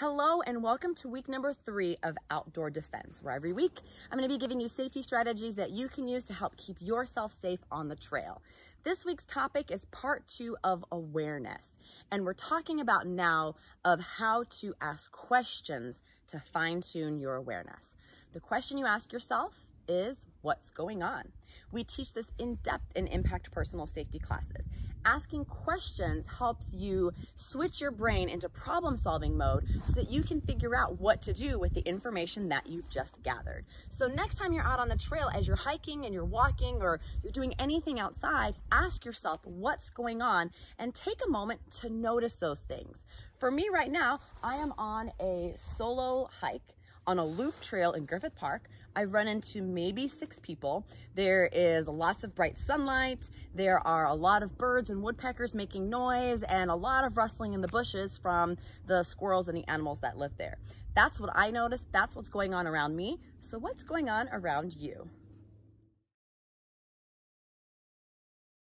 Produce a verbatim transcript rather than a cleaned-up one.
Hello and welcome to week number three of Outdoor Defense, where every week I'm going to be giving you safety strategies that you can use to help keep yourself safe on the trail. This week's topic is part two of awareness, and we're talking about now of how to ask questions to fine-tune your awareness. The question you ask yourself is, what's going on? We teach this in depth in Impact Personal Safety classes. Asking questions helps you switch your brain into problem-solving mode so that you can figure out what to do with the information that you've just gathered. So next time you're out on the trail, as you're hiking and you're walking or you're doing anything outside, ask yourself what's going on and take a moment to notice those things. For me right now, I am on a solo hike on a loop trail in Griffith Park. I've run into maybe six people. There is lots of bright sunlight. There are a lot of birds and woodpeckers making noise and a lot of rustling in the bushes from the squirrels and the animals that live there. That's what I noticed. That's what's going on around me. So what's going on around you?